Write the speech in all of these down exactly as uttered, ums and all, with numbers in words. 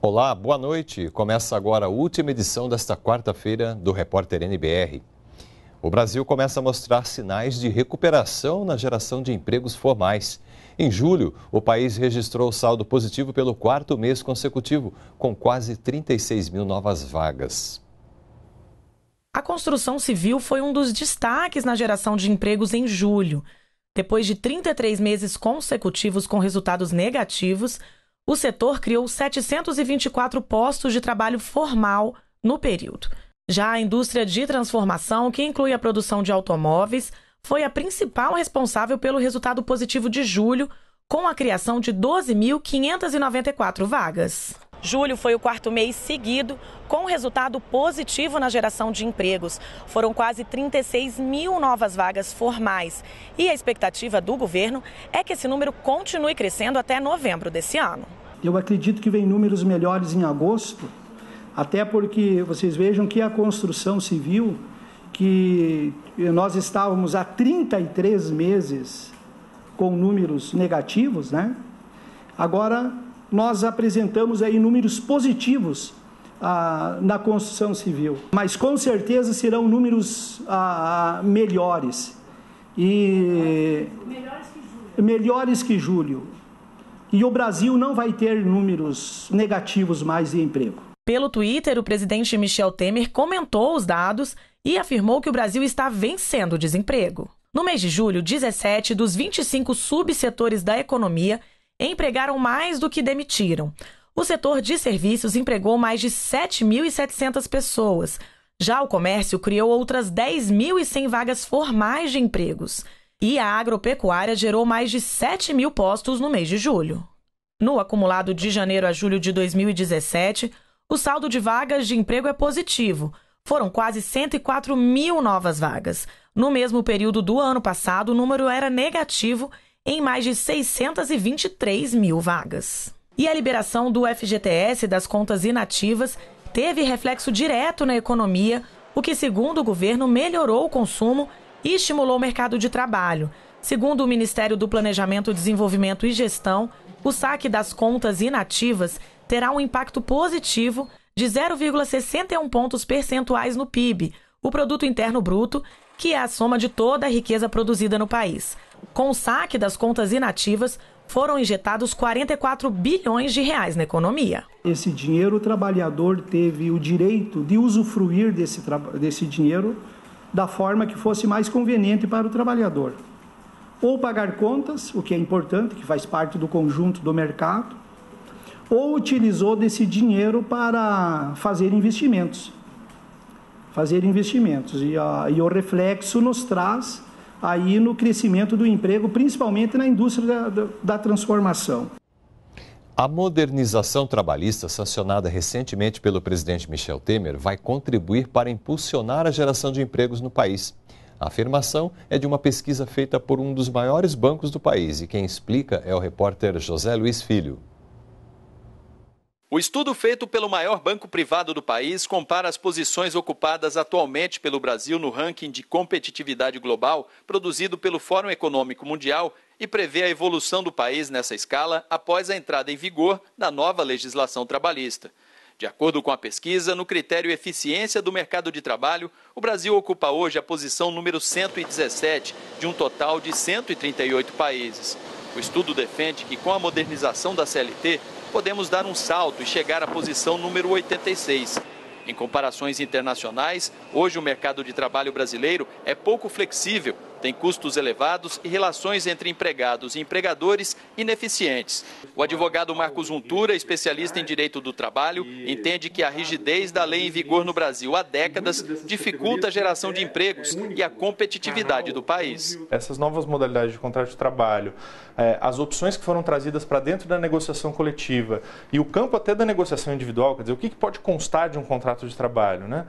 Olá, boa noite. Começa agora a última edição desta quarta-feira do Repórter N B R. O Brasil começa a mostrar sinais de recuperação na geração de empregos formais. Em julho, o país registrou saldo positivo pelo quarto mês consecutivo, com quase trinta e seis mil novas vagas. A construção civil foi um dos destaques na geração de empregos em julho. Depois de trinta e três meses consecutivos com resultados negativos, o setor criou setecentos e vinte e quatro postos de trabalho formal no período. Já a indústria de transformação, que inclui a produção de automóveis, foi a principal responsável pelo resultado positivo de julho, com a criação de doze mil quinhentas e noventa e quatro vagas. Julho foi o quarto mês seguido com resultado positivo na geração de empregos. Foram quase trinta e seis mil novas vagas formais e a expectativa do governo é que esse número continue crescendo até novembro desse ano. Eu acredito que vem números melhores em agosto, até porque vocês vejam que a construção civil, que nós estávamos há trinta e três meses com números negativos, né? Agora nós apresentamos aí números positivos ah, na construção civil, mas com certeza serão números ah, melhores. E melhores que julho. Melhores que julho. E o Brasil não vai ter números negativos mais de emprego. Pelo Twitter, o presidente Michel Temer comentou os dados e afirmou que o Brasil está vencendo o desemprego. No mês de julho, dezessete dos vinte e cinco subsetores da economia empregaram mais do que demitiram. O setor de serviços empregou mais de sete mil e setecentas pessoas. Já o comércio criou outras dez mil e cem vagas formais de empregos. E a agropecuária gerou mais de sete mil postos no mês de julho. No acumulado de janeiro a julho de dois mil e dezessete, o saldo de vagas de emprego é positivo. Foram quase cento e quatro mil novas vagas. No mesmo período do ano passado, o número era negativo em mais de seiscentas e vinte e três mil vagas. E a liberação do F G T S das contas inativas teve reflexo direto na economia, o que, segundo o governo, melhorou o consumo e estimulou o mercado de trabalho. Segundo o Ministério do Planejamento, Desenvolvimento e Gestão, o saque das contas inativas terá um impacto positivo de zero vírgula sessenta e um pontos percentuais no P I B, o Produto Interno Bruto, que é a soma de toda a riqueza produzida no país. Com o saque das contas inativas, foram injetados quarenta e quatro bilhões de reais na economia. Esse dinheiro, o trabalhador teve o direito de usufruir desse, desse dinheiro da forma que fosse mais conveniente para o trabalhador. Ou pagar contas, o que é importante, que faz parte do conjunto do mercado, ou utilizou desse dinheiro para fazer investimentos. Fazer investimentos. E, a, e o reflexo nos traz aí no crescimento do emprego, principalmente na indústria da, da transformação. A modernização trabalhista sancionada recentemente pelo presidente Michel Temer vai contribuir para impulsionar a geração de empregos no país. A afirmação é de uma pesquisa feita por um dos maiores bancos do país e quem explica é o repórter José Luiz Filho. O estudo feito pelo maior banco privado do país compara as posições ocupadas atualmente pelo Brasil no ranking de competitividade global produzido pelo Fórum Econômico Mundial e prevê a evolução do país nessa escala após a entrada em vigor da nova legislação trabalhista. De acordo com a pesquisa, no critério eficiência do mercado de trabalho, o Brasil ocupa hoje a posição número cento e dezessete de um total de cento e trinta e oito países. O estudo defende que com a modernização da C L T, podemos dar um salto e chegar à posição número oitenta e seis. Em comparações internacionais, hoje o mercado de trabalho brasileiro é pouco flexível, tem custos elevados e relações entre empregados e empregadores ineficientes. O advogado Marcos Untura, especialista em direito do trabalho, entende que a rigidez da lei em vigor no Brasil há décadas dificulta a geração de empregos e a competitividade do país. Essas novas modalidades de contrato de trabalho, as opções que foram trazidas para dentro da negociação coletiva e o campo até da negociação individual, quer dizer, o que pode constar de um contrato de trabalho, né?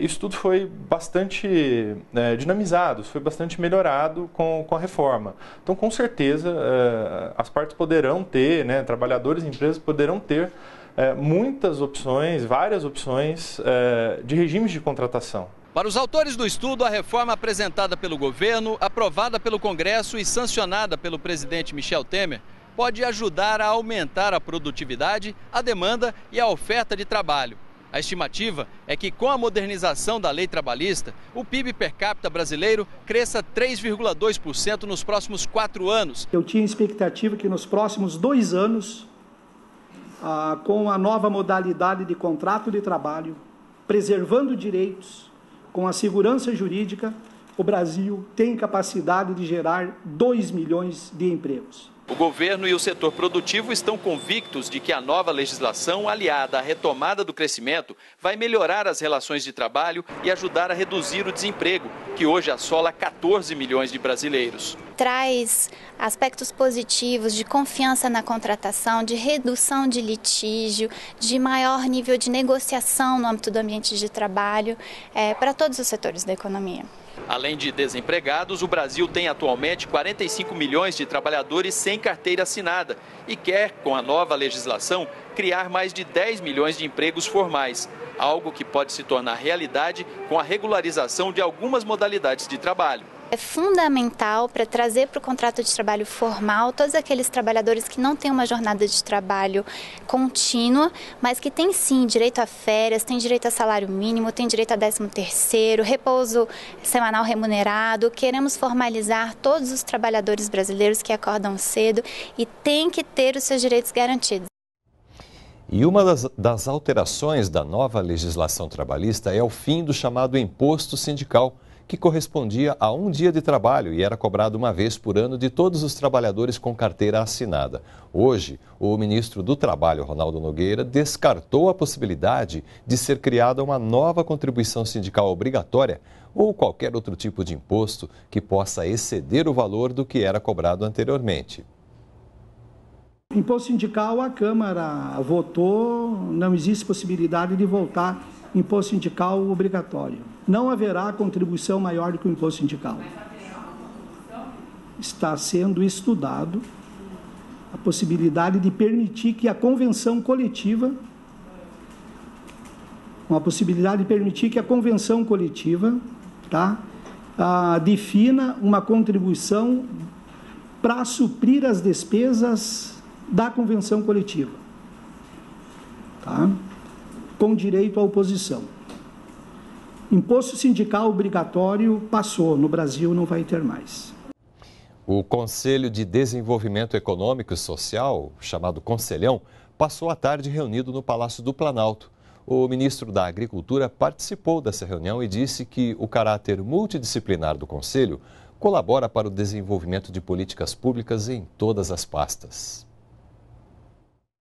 Isso tudo foi bastante dinamizado, foi bastante melhorado. melhorado com, com a reforma. Então, com certeza, eh, as partes poderão ter, né, trabalhadores e empresas poderão ter é, muitas opções, várias opções é, de regimes de contratação. Para os autores do estudo, a reforma apresentada pelo governo, aprovada pelo Congresso e sancionada pelo presidente Michel Temer, pode ajudar a aumentar a produtividade, a demanda e a oferta de trabalho. A estimativa é que, com a modernização da lei trabalhista, o P I B per capita brasileiro cresça três vírgula dois por cento nos próximos quatro anos. Eu tinha expectativa que nos próximos dois anos, ah, com a nova modalidade de contrato de trabalho, preservando direitos, com a segurança jurídica, o Brasil tem capacidade de gerar dois milhões de empregos. O governo e o setor produtivo estão convictos de que a nova legislação, aliada à retomada do crescimento, vai melhorar as relações de trabalho e ajudar a reduzir o desemprego, que hoje assola quatorze milhões de brasileiros. Traz aspectos positivos de confiança na contratação, de redução de litígio, de maior nível de negociação no âmbito do ambiente de trabalho, é, para todos os setores da economia. Além de desempregados, o Brasil tem atualmente quarenta e cinco milhões de trabalhadores sem carteira assinada e quer, com a nova legislação, criar mais de dez milhões de empregos formais, algo que pode se tornar realidade com a regularização de algumas modalidades de trabalho. É fundamental para trazer para o contrato de trabalho formal todos aqueles trabalhadores que não têm uma jornada de trabalho contínua, mas que têm sim direito a férias, têm direito a salário mínimo, têm direito a décimo terceiro, repouso semanal remunerado. Queremos formalizar todos os trabalhadores brasileiros que acordam cedo e têm que ter os seus direitos garantidos. E uma das, das alterações da nova legislação trabalhista é o fim do chamado imposto sindical, que correspondia a um dia de trabalho e era cobrado uma vez por ano de todos os trabalhadores com carteira assinada. Hoje, o ministro do Trabalho, Ronaldo Nogueira, descartou a possibilidade de ser criada uma nova contribuição sindical obrigatória ou qualquer outro tipo de imposto que possa exceder o valor do que era cobrado anteriormente. Imposto sindical, a Câmara votou, não existe possibilidade de voltar imposto sindical obrigatório. Não haverá contribuição maior do que o imposto sindical. Está sendo estudado a possibilidade de permitir que a convenção coletiva, uma possibilidade de permitir que a convenção coletiva, tá, ah, defina uma contribuição para suprir as despesas da convenção coletiva, tá, com direito à oposição. Imposto sindical obrigatório passou, no Brasil não vai ter mais. O Conselho de Desenvolvimento Econômico e Social, chamado Conselhão, passou a tarde reunido no Palácio do Planalto. O ministro da Agricultura participou dessa reunião e disse que o caráter multidisciplinar do Conselho colabora para o desenvolvimento de políticas públicas em todas as pastas.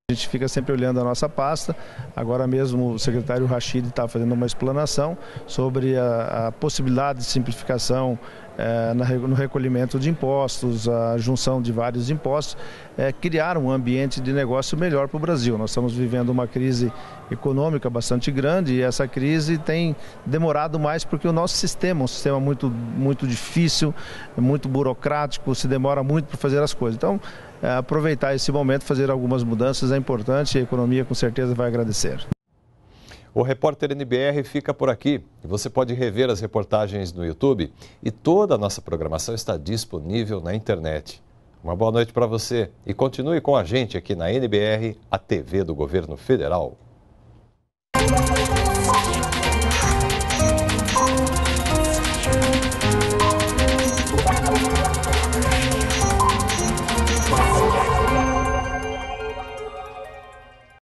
A gente fica sempre olhando a nossa pasta, agora mesmo o secretário Rachid está fazendo uma explanação sobre a, a possibilidade de simplificação é, na, no recolhimento de impostos, a junção de vários impostos, é, criar um ambiente de negócio melhor para o Brasil. Nós estamos vivendo uma crise econômica bastante grande e essa crise tem demorado mais porque o nosso sistema é um sistema muito, muito difícil, muito burocrático, se demora muito para fazer as coisas. Então, aproveitar esse momento, fazer algumas mudanças é importante e a economia com certeza vai agradecer. O Repórter N B R fica por aqui. Você pode rever as reportagens no YouTube e toda a nossa programação está disponível na internet. Uma boa noite para você e continue com a gente aqui na N B R, a T V do Governo Federal.